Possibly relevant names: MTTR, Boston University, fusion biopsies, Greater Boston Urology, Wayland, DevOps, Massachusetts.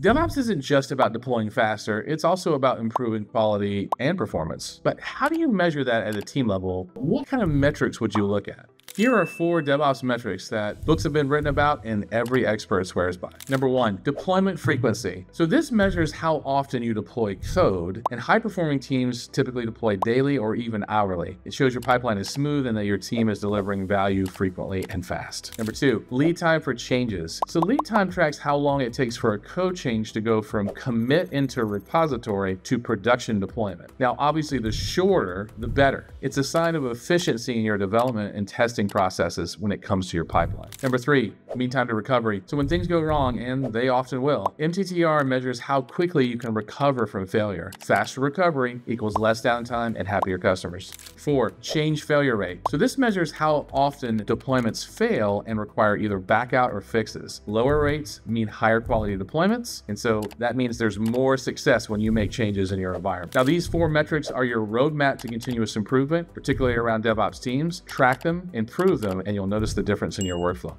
DevOps isn't just about deploying faster, it's also about improving quality and performance. But how do you measure that at a team level? What kind of metrics would you look at? Here are 4 DevOps metrics that books have been written about and every expert swears by. Number 1, deployment frequency. So this measures how often you deploy code, and high-performing teams typically deploy daily or even hourly. It shows your pipeline is smooth and that your team is delivering value frequently and fast. Number 2, lead time for changes. So lead time tracks how long it takes for a code change to go from commit into repository to production deployment. Now, obviously the shorter, the better. It's a sign of efficiency in your development and testing processes when it comes to your pipeline. Number 3, mean time to recovery. So when things go wrong, and they often will, MTTR measures how quickly you can recover from failure. Faster recovery equals less downtime and happier customers. 4, change failure rate. So this measures how often deployments fail and require either backout or fixes. Lower rates mean higher quality deployments, and so that means there's more success when you make changes in your environment. Now, these 4 metrics are your roadmap to continuous improvement, particularly around DevOps teams. Track them and improve them, and you'll notice the difference in your workflow.